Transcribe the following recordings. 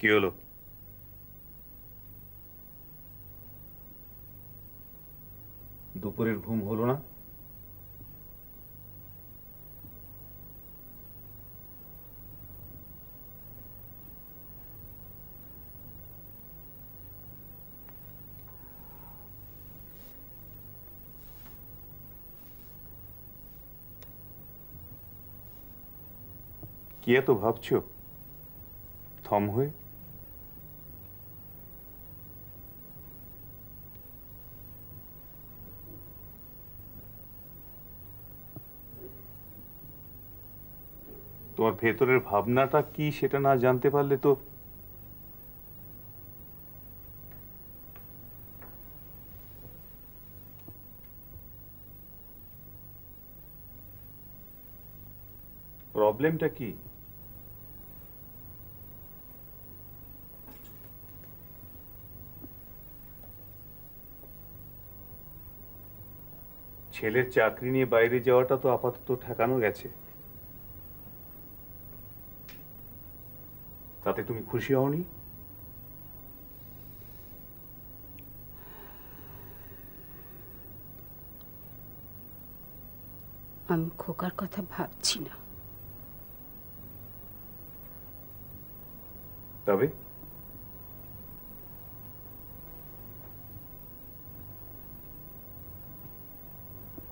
কি হলো? দুপুরের ঘুম হলো না? কি এত ভাবছো থম হয়ে? তোমার ভেতরের ভাবনাটা কি সেটা না জানতে পারলে তো প্রবলেমটা কি? ছেলের চাকরি নিয়ে বাইরে যাওয়াটা তো আপাতত ঠেকানো গেছে, তাতে তুমি খুশি হওনি? আমি খোকার কথা ভাবছি না। তবে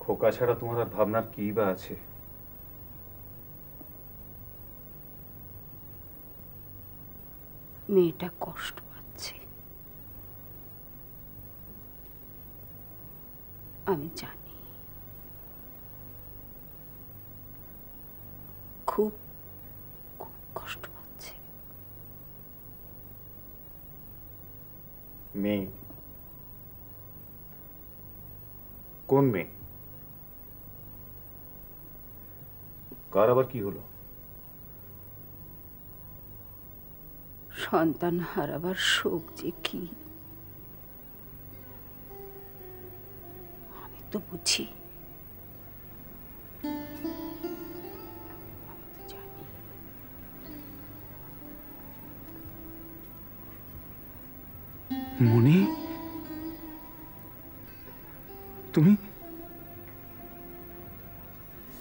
খোকা ছাড়া তোমার আর ভাবনার কি বা আছে? মেয়েটা কষ্ট পাচ্ছে, আমি জানি, খুব খুব কষ্ট পাচ্ছে। মেয়ে? কোন মেয়ে? কার আবার কি হলো? সন্তান হারাবার শোক যে কি আমি তো বুঝি, আমি তো জানি। মনি, তুমি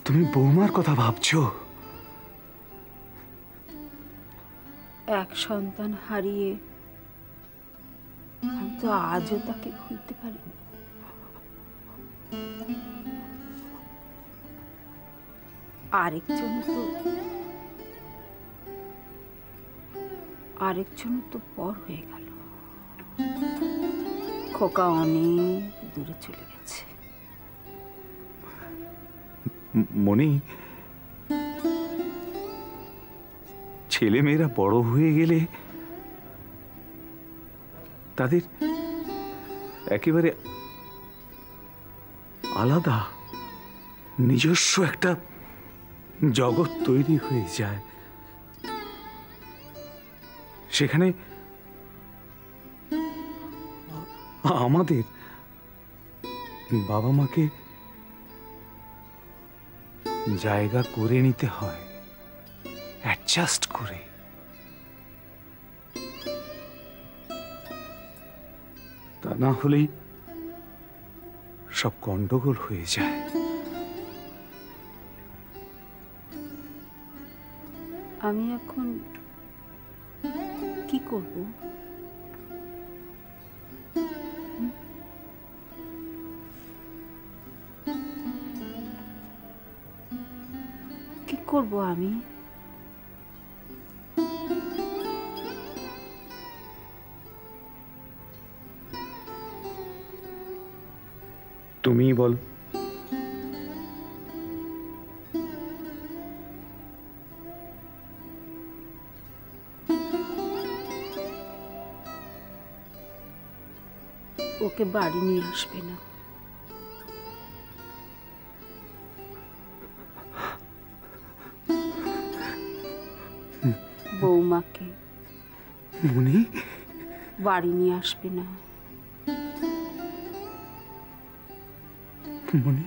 তুমি বৌমার কথা ভাবছো? এক সন্তান হারিয়ে আমি তো আজও তাকে ভুলতে পারিনি। আরেকজন তো পর হয়ে গেল, খোকা অনেক দূরে চলে গেছে। মনি, ছেলে মেয়েরা বড় হয়ে গেলে তাদের একেবারে আলাদা নিজস্ব একটা জগৎ তৈরি হয়ে যায়, সেখানে আমাদের বাবা মাকে জায়গা করে নিতে হয়, অ্যাডজাস্ট করে। তা না হলেই সব গন্ডগোল হয়ে যায়। আমি এখন কি করব? কি করব আমি? তুমিই বল। ওকে বাড়ি নিয়ে আসবে না? বৌমাকে মনি বাড়ি নিয়ে আসবে না? মনি,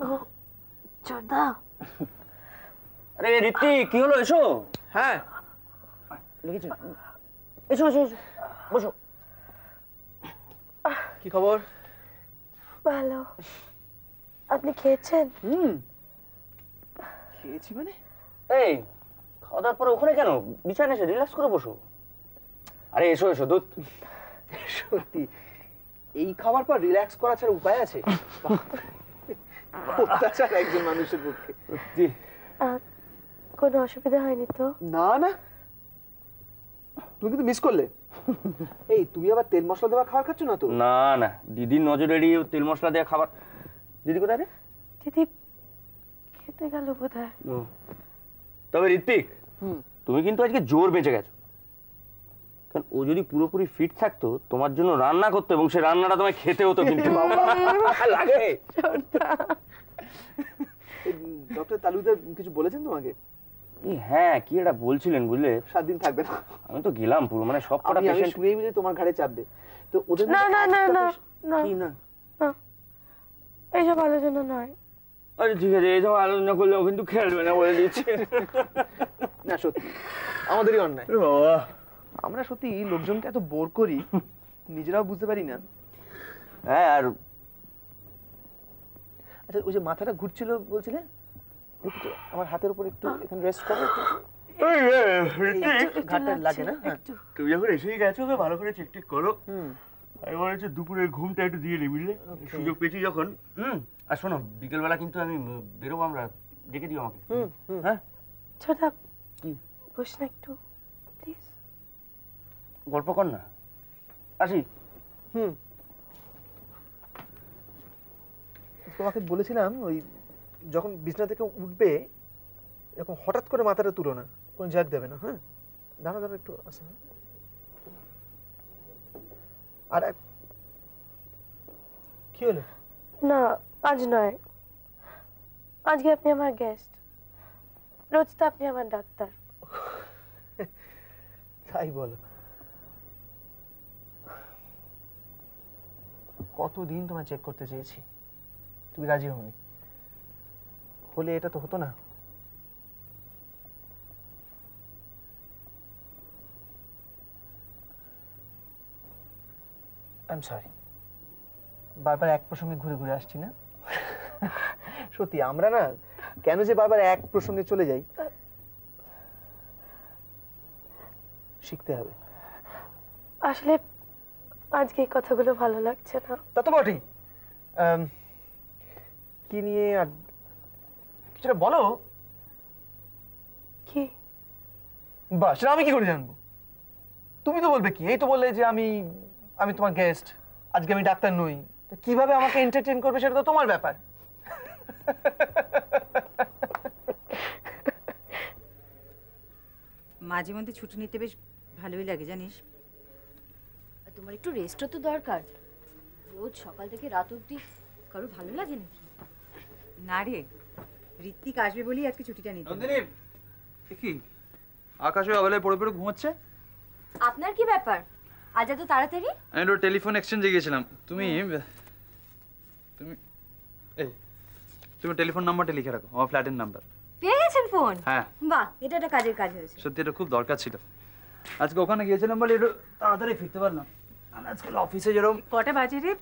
चोरदा। अरे रिति क्यों लो ऐसो हैं? लेकिन ऐसो ऐसो बोलो। की खबर? भालो। अपनी खेचन। खेची माने? ए खादार पर उखने क्या नो? बिचारे से रिलैक्स करो बोलो। अरे ऐसो ऐसो दूध। शोती। এই খাবার পর রিল্যাক্স করা ছাড়া উপায় আছে? অত্যাচার একজন মানুষের পক্ষে। জি। কোনো অসুবিধা হয়নি তো? না না। তুমি কিন্তু মিস করলে। এই তুমি আবার তেল মশলা দেওয়া খাবার খাচ্ছ না তো? না না। দিদি নজর এড়িয়ে তেল মশলা দেওয়া খাবার। দিদি কোথায় রে? দিদি খেতে গেল বোধহয়। তবে ঋত্বিক তুমি কিন্তু আজকে জোর বেঁচে গেছো। पुरोपुरी फिट थकतो तुम्हारे रान्ना करते रान्ना तुम्हें खेते हतो लागे डॉक्टर तालुदार किछु बोलेছেন তোমাকে? हाँ कि एटा बोलছিলেন बुझले 7 दिन থাকবে না আমি তো গেলাম পুরো মানে সব কটা পেশেন্ট শুনেই বুঝে তোমার ঘাড়ে চাপ দে তো ওদের না না না না না কি না এই সব আলোচনা নয়। अरे ठीक है এই সব আলোচনা করলে কিন্তু খেলবে না বলে দিচ্ছি না সত্যি আমাদেরই অন্যায়। আরে বাবা আমরা সত্যি লোকজনকে এত বোর করি নিজেরাও বুঝতে পারি না। হ্যাঁ আর আচ্ছা ওই যে মাথাটা ঘুরছিল বলছিলে একটু আমার হাতের উপর একটু এখানে রেস্ট করো একটু ঘাটটা লাগে না একটু তুমি যখন এসেই গেছো তো ভালো করে চেক টেক করো। আমি বলেছি দুপুরের ঘুমটা একটু দিয়ে নে বুঝলে সুযোগ পেয়েছি যখন। আর শোনো বিকেলবেলা কিন্তু আমি বেরোবো আমরা ডেকে দিও আমাকে। হ্যাঁ ছোট বস না একটু প্লিজ গল্প কর না আসি। তোমাকে বলেছিলাম ওই যখন বিছনা থেকে উঠবে এরকম হঠাৎ করে মাথাটা তুলো না কোনো ঝাঁক দেবে না। হ্যাঁ দাঁড়া দাঁড়া একটু আসে। আর কি হলো? না আজ নয় আজকে আপনি আমার গেস্ট রোজ তো আপনি আমার ডাক্তার। তাই বলো কতদিন তোমায় চেক করতে চেয়েছি তুমি রাজি হওনি হলে এটা তো হতো না। আই এম সরি বারবার এক প্রসঙ্গে ঘুরে ঘুরে আসছি না সত্যি আমরা না কেন যে বারবার এক প্রসঙ্গে চলে যাই শিখতে হবে। আসলে আজকে এই কথাগুলো ভালো লাগছে না তা তো বটেই। কি নিয়ে আর কিছুটা বলো। কি বাস আমি কি করে জানবো তুমি তো বলবে কি এই তো বললে যে আমি আমি তোমার গেস্ট আজকে আমি ডাক্তার নই তো কিভাবে আমাকে এন্টারটেইন করবে সেটা তো তোমার ব্যাপার। মাঝে মধ্যে ছুটি নিতে বেশ ভালোই লাগে জানিস। তোমার একটু রেস্টও তো দরকার রোজ সকাল থেকে রাত অবধি কারো ভালো লাগে নাকি? না রে ঋত্বিক আসবে বলি আজকে ছুটিটা নিতে। দেখি আকাশে আবেলায় পড়ে পড়ে ঘুমাচ্ছে। আপনার কি ব্যাপার আজ এত তাড়াতাড়ি? আমি একটু টেলিফোন এক্সচেঞ্জে গিয়েছিলাম। তুমি তুমি এই তুমি টেলিফোন নাম্বারটা লিখে রাখো আমার ফ্ল্যাটের নাম্বার। পেয়ে গেছেন ফোন? হ্যাঁ বাহ এটা একটা কাজের কাজ হয়েছে সত্যি এটা খুব দরকার ছিল। আজকে ওখানে গিয়েছিলাম বলে একটু তাড়াতাড়ি ফিরতে পারলাম। আজকাল অফিসে যেরকম কটা বাজে রে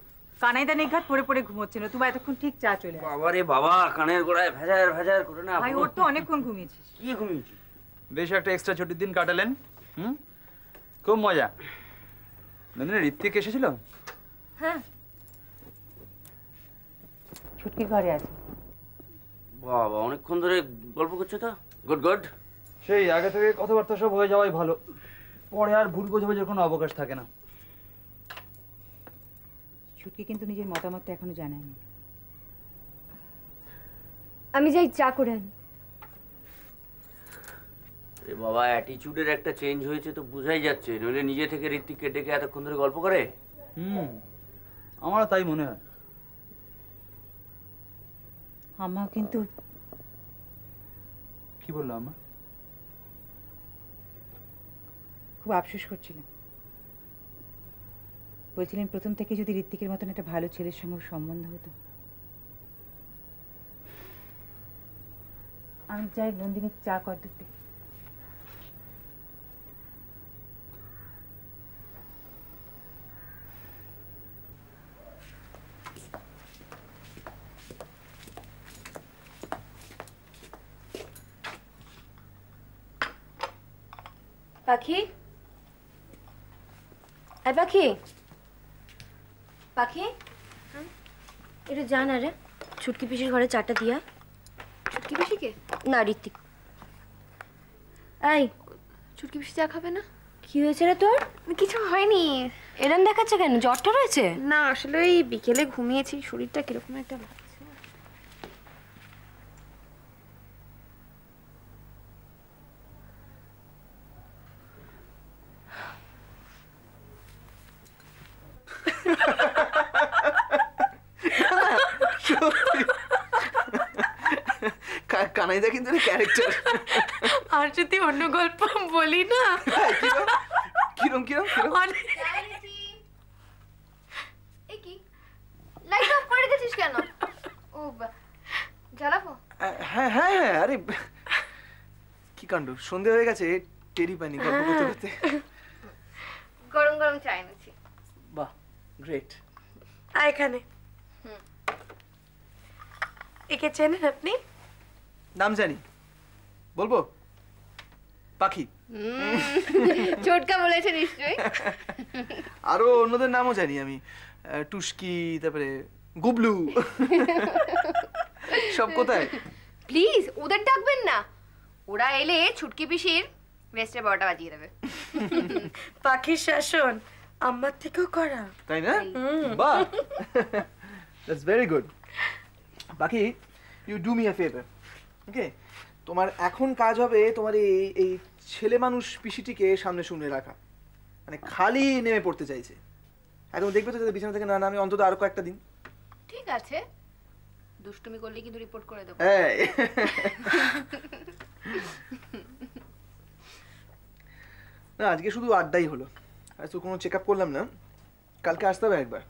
কানাইদা নেঘাত পড়ে পড়ে ঘুমোচ্ছিল তুমি এতক্ষণ ঠিক চা চলে আসো। বাবা রে বাবা কানের গোড়ায় ভেজার ভেজার করে না ভাই ওর তো অনেকক্ষণ ঘুমিয়েছিস। কি ঘুমিয়েছিস বেশ একটা এক্সট্রা ছুটির দিন কাটালেন। খুব মজা। নন্দিনী ঋত্বিক এসেছিল? হ্যাঁ ছুটি ঘরে আছে। বাবা অনেকক্ষণ ধরে গল্প করছো তো গুড গুড। সেই আগে থেকে কথাবার্তা সব হয়ে যাওয়াই ভালো পরে আর ভুল বোঝাবুঝির কোনো অবকাশ থাকে না। ছুটকি কিন্তু নিজের মতামতটা এখনো জানায়নি। আমি যাই চা করে আনি। আরে বাবা অ্যাটিটিউডের একটা চেঞ্জ হয়েছে তো বুঝাই যাচ্ছে নইলে নিজে থেকে ঋত্বিককে ডেকে এতক্ষণ ধরে গল্প করে। আমারও তাই মনে হয়। আমা কিন্তু কি বললো আমা খুব আফসোস করছিলেন বলছিলেন প্রথম থেকে যদি ঋত্বিকের মতন একটা ভালো ছেলের সঙ্গে সম্বন্ধ হতো আমি চাই নন্দিনীর চা কর দিতে। পাখি, এই পাখি, পাখি এটা যা না রে ছুটকি পিসির ঘরে চাটা দিয়া। ছুটকি পিসি কে? না ঋতিক। এই ছুটকি পিসি চা খাবে না? কি হয়েছে রে তোর? কিছু হয়নি। এরম দেখাচ্ছে কেন, জ্বরটা রয়েছে? না আসলে ওই বিকেলে ঘুমিয়েছি, শরীরটা কিরকম একটা লাগছে। কানাইদা কিন্তু ক্যারেক্টার। আর যদি অন্য গল্প বলি না, কিরম কিরম কিরম লাইট অফ করে রেখেছিস কেন? ও জ্বালাবো? হ্যাঁ হ্যাঁ হ্যাঁ। আরে কি কাণ্ড, সন্ধে হয়ে গেছে, টেরি পাইনি গল্প করতে করতে। গরম গরম চা এনেছি। বাহ গ্রেট। আর এখানে একে চেনেন আপনি? নাম জানি, বলবো? পাখি। ছোটকা বলেছে নিশ্চয়ই। আরো অন্যদের নামও জানি আমি, টুস্কি, তারপরে গুবলু। সব কোথায়? প্লিজ ওদের ডাকবেন না, ওরা এলে ছুটকি পিসির রেস্টে ১২টা বাজিয়ে দেবে। পাখির শাসন আমার থেকেও করা, তাই না? বাহ দ্যাটস ভেরি গুড। বাকি you do me a favour, okay? তোমার এখন কাজ হবে তোমার এই ছেলে মানুষ পিসিটিকে সামনে শুনে রাখা, মানে খালি নেমে পড়তে চাইছে একদম। দেখবে তো যাতে বিছানা থেকে না নামে অন্তত আরো কয়েকটা দিন। ঠিক আছে, দুষ্টুমি করলে কিন্তু রিপোর্ট করে দেবো। না আজকে শুধু আড্ডাই হলো, আর তো কোনো চেক আপ করলাম না। কালকে আসতে হবে একবার।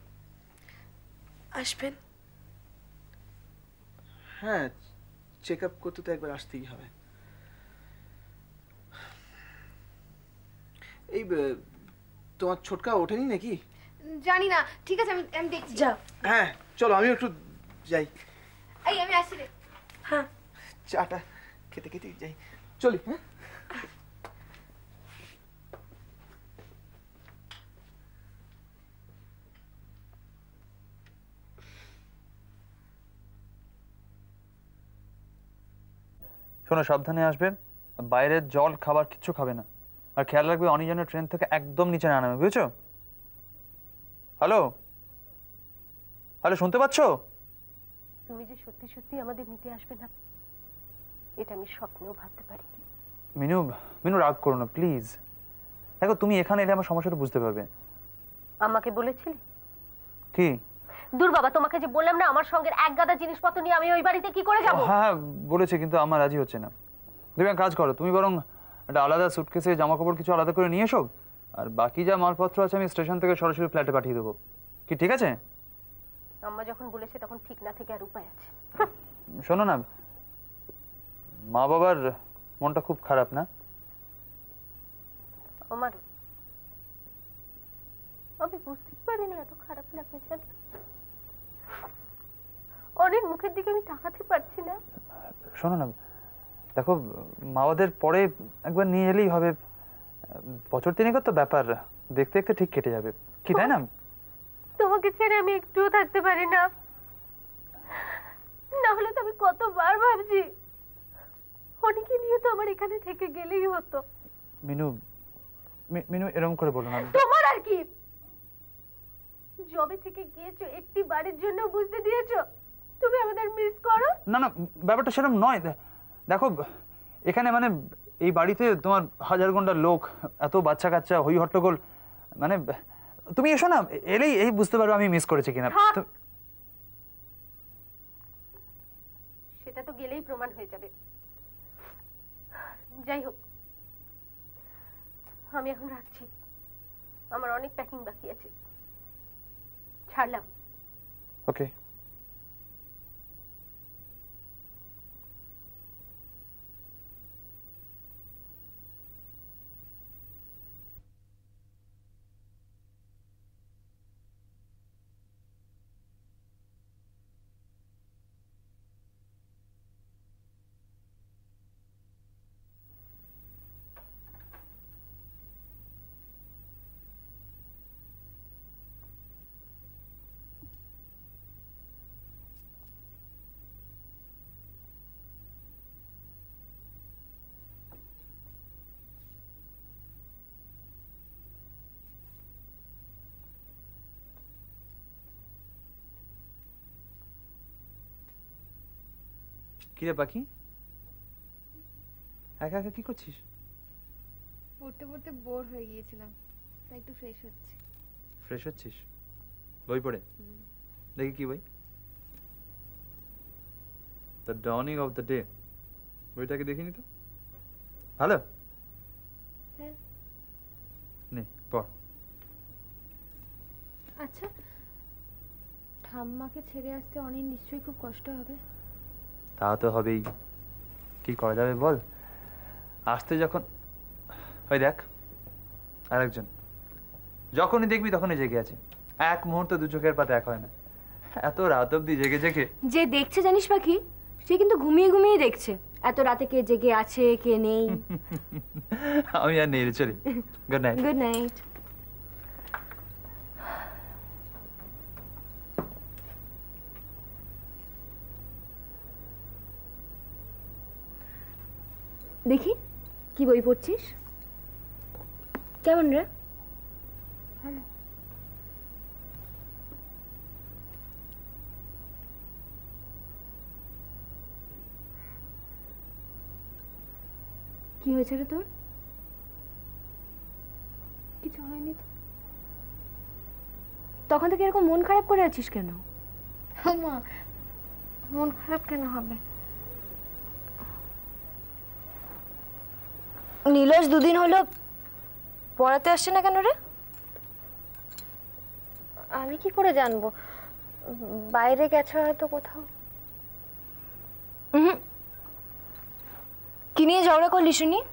আসবেন? হ্যাঁ চেক আপ করতে তো একবার আসতেই হবে। এই তোমার ছোটকা ওঠেনি নাকি? জানি না। ঠিক আছে আমি দেখছি। যাও। হ্যাঁ চলো, আমি একটু যাই। এই আমি আসি রে। হ্যাঁ চাটা খেতে খেতে যাই, চলি। হ্যাঁ শোনো, সাবধানে আসবে, বাইরের জল খাবার কিচ্ছু খাবে না। আর খেয়াল রাখবে অনি যেন ট্রেন থেকে একদম নিচে না নামে, বুঝেছো? হ্যালো হ্যালো শুনতে পাচ্ছো? তুমি যে সত্যি সত্যি আমাদের নিতে আসবে না এটা আমি স্বপ্নেও ভাবতে পারি। মিনু মিনু রাগ করো না প্লিজ। দেখো তুমি এখানে এলে আমার সমস্যাটা বুঝতে পারবে। আমাকে বলেছিলে কি? দূর বাবা, তোমাকে যে বললাম না আমার সঙ্গে এক গাদা জিনিসপত্র নিয়ে আমি ওই বাড়িতে কি করে যাব? হ্যাঁ বলেছে, কিন্তু আমার রাজি হচ্ছে না। তুমি এক কাজ করো, তুমি বরং একটা আলাদা সুটকেসে জামা কাপড় কিছু আলাদা করে নিয়ে এসো, আর বাকি যা মালপত্র আছে আমি স্টেশন থেকে সরাসরি ফ্ল্যাটে পাঠিয়ে দেবো। কি ঠিক আছে? আম্মা যখন বলেছে তখন ঠিক না থেকে আর উপায় আছে? শোনো না, মা বাবার মনটা খুব খারাপ না? আমার আমি বুঝতে পারিনি এত খারাপ লাগে। অনেক মুখের দিকে আমি তাকাতে পারছি না। শোনো না দেখো, মাওয়াদের পরে একবার নিয়ে এলেই হবে, বছর তিনেক তো ব্যাপার, দেখতে দেখতে ঠিক কেটে যাবে কি, তাই না? তোমাকে ছেড়ে আমি একটুও থাকতে পারি না, না হলে তো আমি কতবার ভাবছি অনেকে নিয়ে তো আমার এখানে থেকে গেলেই হতো। মিনু মিনু এরকম করে বলো না। তোমার আর কি, জবে থেকে গিয়েছো একটি বাড়ির জন্য বুঝতে দিয়েছো? তুমি আমাদের মিস করো না? না ব্যাপারটা সেরকম নয়। দেখো এখানে মানে এই বাড়িতে তোমার হাজার গন্ডা লোক, এত বাচ্চা কাচ্চা, হই হট্টগোল, মানে তুমি এসো না, এলেই এই বুঝতে পারবে আমি মিস করেছি কিনা। সেটা তো গেলেই প্রমাণ হয়ে যাবে। যাই হোক আমি এখন রাখছি, আমার অনেক প্যাকিং বাকি আছে। ছাড়লাম। ওকে। কিরে পাখি একা একা কি করছিস? পড়তে পড়তে বোর হয়ে গিয়েছিলাম, তাই একটু ফ্রেশ হচ্ছি। ফ্রেশ হচ্ছিস? বই পড়ে? দেখি কি বই? The dawning of the day, বইটাকে দেখিনি তো। ভালো? হ্যাঁ, নে পড়। আচ্ছা, ঠাম্মাকে ছেড়ে আসতে অনেক নিশ্চয়ই খুব কষ্ট হবে। তা তো হবেই, কি করা যাবে বল। আসতে যখন ওই দেখ আরেকজন, যখনই দেখবি তখনই জেগে আছে, এক মুহূর্ত দু চোখের পাতা এক হয় না। এত রাত অবধি জেগে জেগে যে দেখছে জানিস পাখি, সে কিন্তু ঘুমিয়ে ঘুমিয়ে দেখছে। এত রাতে কে জেগে আছে কে নেই আমি আর নেই রে, চলি। Good night. Good night. দেখি কি বই পড়ছিস, কেমন রে? ভালো। কি হয়েছে রে তোর? কিছু হয়নি তো। তখন থেকে এরকম মন খারাপ করে আছিস কেন? মা, মন খারাপ কেন হবে? নীলজ দুদিন হলো পড়াতে আসছে না কেন রে? আমি কি করে জানবো? বাইরে গেছে হয়তো কোথাও। কি নিয়ে ঝগড়া করলি শুনি?